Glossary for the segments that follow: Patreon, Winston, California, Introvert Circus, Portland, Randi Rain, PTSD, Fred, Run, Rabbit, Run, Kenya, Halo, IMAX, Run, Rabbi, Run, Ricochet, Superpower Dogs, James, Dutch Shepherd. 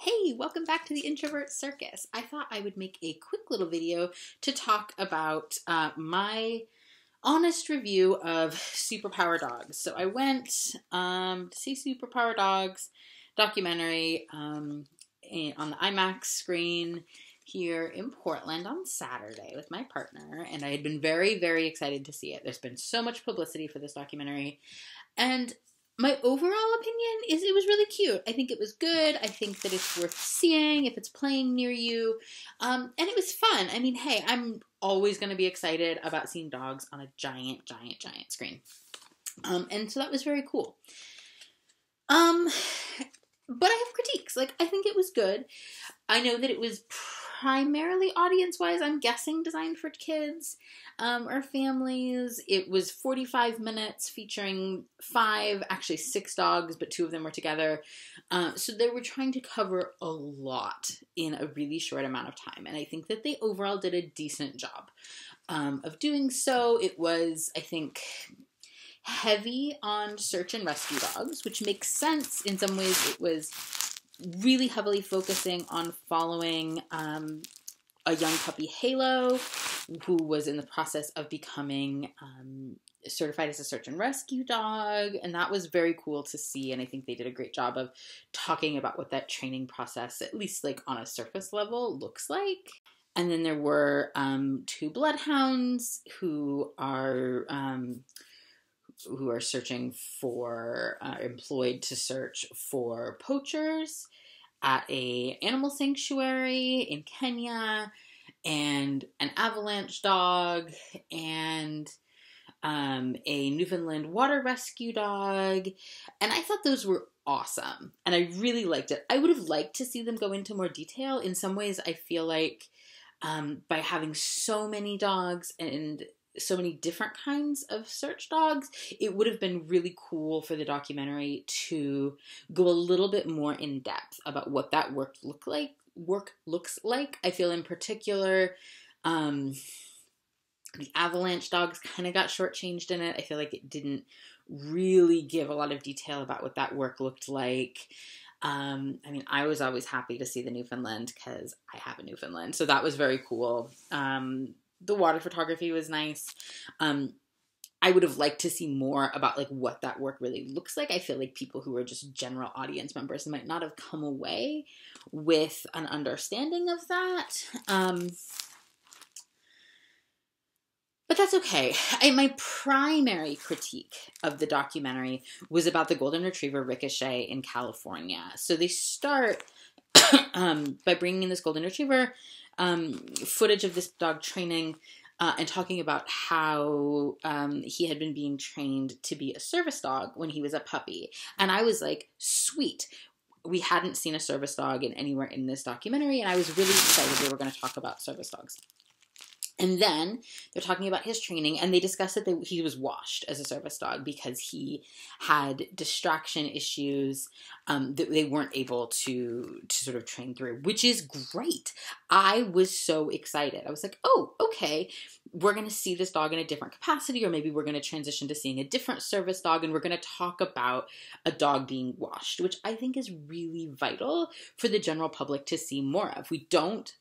Hey, welcome back to the Introvert Circus. I thought I would make a quick little video to talk about my honest review of Superpower Dogs. So I went to see Superpower Dogs documentary on the IMAX screen here in Portland on Saturday with my partner, and I had been very, very excited to see it. There's been so much publicity for this documentary, and my overall opinion is it was really cute. I think it was good. I think that it's worth seeing if it's playing near you. And it was fun. I mean, hey, I'm always going to be excited about seeing dogs on a giant, giant, giant screen. And so that was very cool. But I have critiques. Like, I think it was good. I know that it was primarily audience-wise, I'm guessing, designed for kids or families. It was 45 minutes featuring actually six dogs, but two of them were together. So they were trying to cover a lot in a really short amount of time. And I think that they overall did a decent job of doing so. It was, I think, heavy on search and rescue dogs, which makes sense. In some ways, it was really heavily focusing on following a young puppy, Halo, who was in the process of becoming certified as a search and rescue dog. And that was very cool to see. And I think they did a great job of talking about what that training process, at least like on a surface level, looks like. And then there were two bloodhounds who are searching for, employed to search for poachers at a animal sanctuary in Kenya, and an avalanche dog, and a Newfoundland water rescue dog. And I thought those were awesome. And I really liked it. I would have liked to see them go into more detail. In some ways, I feel like by having so many dogs and so many different kinds of search dogs, it would have been really cool for the documentary to go a little bit more in depth about what that work looks like. I feel in particular, the avalanche dogs kind of got shortchanged in it. I feel like it didn't really give a lot of detail about what that work looked like. I mean, I was always happy to see the Newfoundland because I have a Newfoundland, so that was very cool. The water photography was nice. I would have liked to see more about like what that work really looks like. I feel like people who are just general audience members might not have come away with an understanding of that. But that's okay. My primary critique of the documentary was about the golden retriever Ricochet in California. So they start by bringing in this golden retriever, footage of this dog training and talking about how he had been being trained to be a service dog when he was a puppy. And I was like, sweet. We hadn't seen a service dog anywhere in this documentary, and I was really excited we were going to talk about service dogs. And then they're talking about his training, and they discussed that he was washed as a service dog because he had distraction issues that they weren't able to sort of train through, which is great. I was so excited. I was like, oh, okay, we're going to see this dog in a different capacity, or maybe we're going to transition to seeing a different service dog, and we're going to talk about a dog being washed, which I think is really vital for the general public to see more of. We don't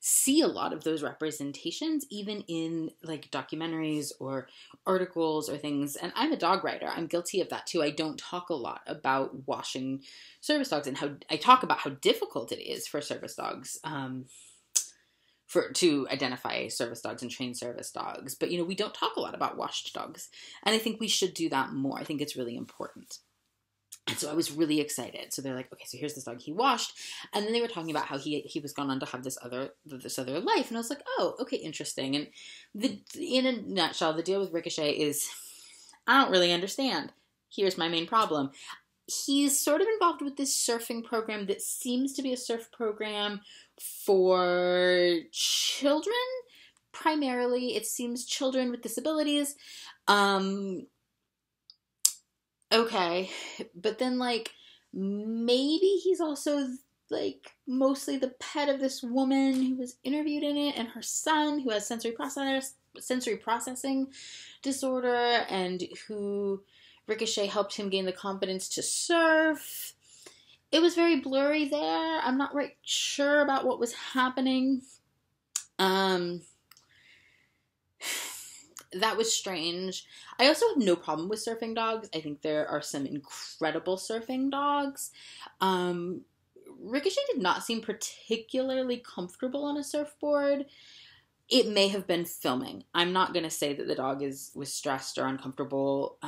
see a lot of those representations, even in like documentaries or articles or things. And I'm a dog writer. I'm guilty of that too. I don't talk a lot about washing service dogs, and how I talk about how difficult it is for service dogs, to identify service dogs and train service dogs. But you know, we don't talk a lot about washed dogs, and I think we should do that more. I think it's really important. And so I was really excited. So they're like, okay, so here's this dog he washed. And then they were talking about how he was gone on to have this other life. And I was like, oh, okay, interesting. And in a nutshell, the deal with Ricochet is, I don't really understand. Here's my main problem. He's sort of involved with this surfing program that seems to be a surf program for children, primarily. It seems children with disabilities. Okay, but then, like, maybe he's also, like, mostly the pet of this woman who was interviewed in it, and her son, who has sensory processing disorder, and who Ricochet helped him gain the confidence to surf. It was very blurry there. I'm not right sure about what was happening. That was strange. I also have no problem with surfing dogs. I think there are some incredible surfing dogs. Ricochet did not seem particularly comfortable on a surfboard. It may have been filming. I'm not going to say that the dog was stressed or uncomfortable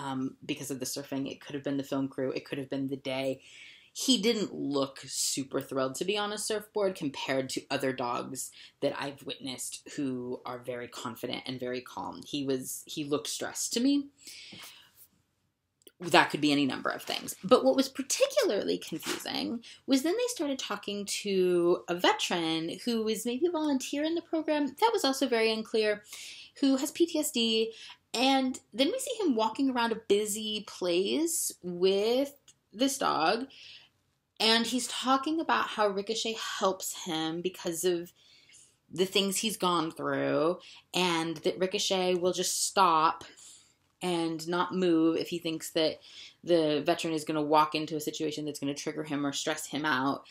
because of the surfing. It could have been the film crew. It could have been the day. He didn't look super thrilled to be on a surfboard compared to other dogs that I've witnessed who are very confident and very calm. He looked stressed to me. That could be any number of things. But what was particularly confusing was then they started talking to a veteran who was maybe a volunteer in the program. That was also very unclear, who has PTSD. And then we see him walking around a busy place with this dog. And he's talking about how Ricochet helps him because of the things he's gone through. And that Ricochet will just stop and not move if he thinks that the veteran is going to walk into a situation that's going to trigger him or stress him out.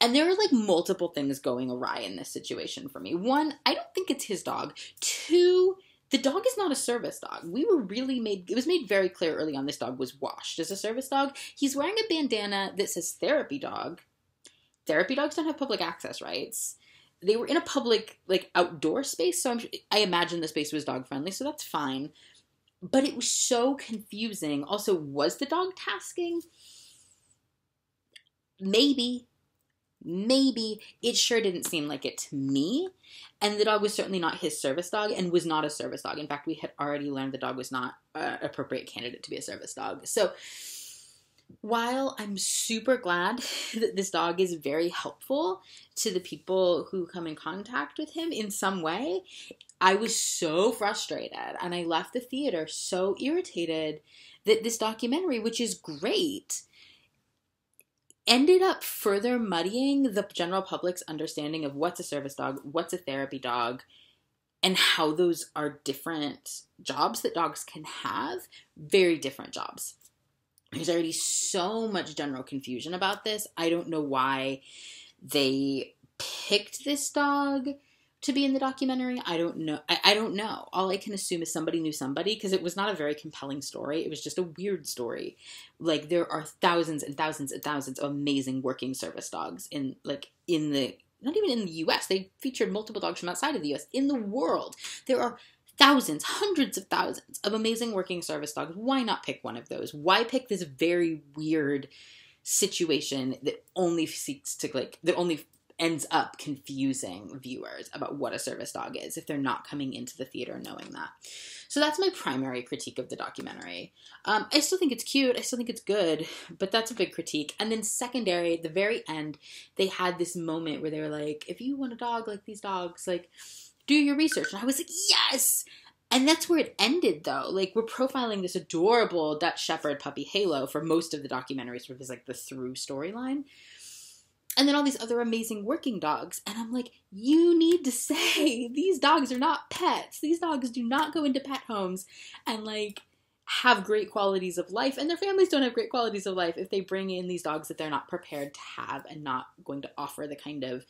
And there are, like, multiple things going awry in this situation for me. One, I don't think it's his dog. Two, the dog is not a service dog. It was made very clear early on this dog was washed as a service dog. He's wearing a bandana that says therapy dog. Therapy dogs don't have public access rights. They were in a public, like, outdoor space, so I imagine the space was dog-friendly, so that's fine. But it was so confusing. Also, was the dog tasking? Maybe. Maybe. It sure didn't seem like it to me. And the dog was certainly not his service dog and was not a service dog. In fact, we had already learned the dog was not an appropriate candidate to be a service dog. So while I'm super glad that this dog is very helpful to the people who come in contact with him in some way, I was so frustrated, and I left the theater so irritated that this documentary, which is great, ended up further muddying the general public's understanding of what's a service dog, what's a therapy dog, and how those are different jobs that dogs can have, very different jobs. There's already so much general confusion about this. I don't know why they picked this dog to be in the documentary. I don't know. I don't know. All I can assume is somebody knew somebody, because it was not a very compelling story. It was just a weird story. Like, there are thousands and thousands and thousands of amazing working service dogs not even in the US. They featured multiple dogs from outside of the US. In the world, there are thousands, hundreds of thousands of amazing working service dogs. Why not pick one of those? Why pick this very weird situation that only seeks to, like, that only ends up confusing viewers about what a service dog is if they're not coming into the theater knowing that. So that's my primary critique of the documentary. I still think it's cute. I still think it's good, but that's a big critique. And then secondary, at the very end, they had this moment where they were like, if you want a dog like these dogs, like, do your research. And I was like, yes! And that's where it ended, though. Like, we're profiling this adorable Dutch Shepherd puppy Halo for most of the documentary, sort of as, like, the through storyline. And then all these other amazing working dogs. And I'm like, you need to say these dogs are not pets. These dogs do not go into pet homes and, like, have great qualities of life. And their families don't have great qualities of life if they bring in these dogs that they're not prepared to have and not going to offer the kind of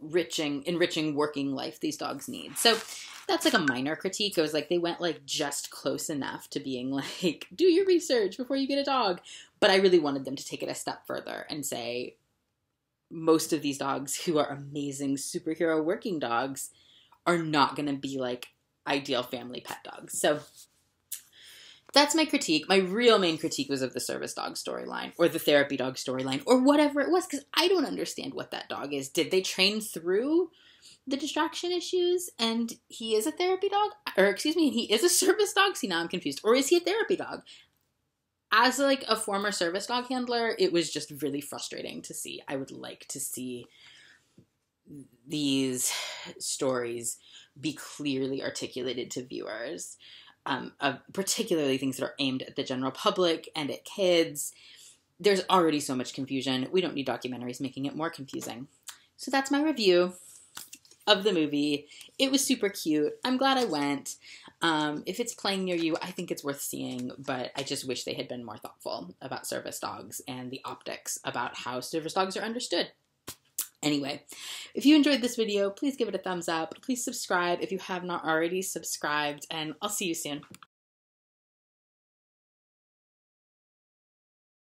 enriching working life these dogs need. So that's, like, a minor critique. It was like they went, like, just close enough to being like, do your research before you get a dog. But I really wanted them to take it a step further and say, most of these dogs who are amazing superhero working dogs are not going to be, like, ideal family pet dogs. So that's my critique. My real main critique was of the service dog storyline or the therapy dog storyline or whatever it was, because I don't understand what that dog is. Did they train through the distraction issues and he is a therapy dog? Or excuse me, he is a service dog? See, now I'm confused. Or is he a therapy dog? As, like, a former service dog handler, it was just really frustrating to see. I would like to see these stories be clearly articulated to viewers, particularly things that are aimed at the general public and at kids. There's already so much confusion. We don't need documentaries making it more confusing. So that's my review of the movie. It was super cute. I'm glad I went. If it's playing near you, I think it's worth seeing, but I just wish they had been more thoughtful about service dogs and the optics about how service dogs are understood. Anyway, if you enjoyed this video, please give it a thumbs up. Please subscribe if you have not already subscribed, and I'll see you soon.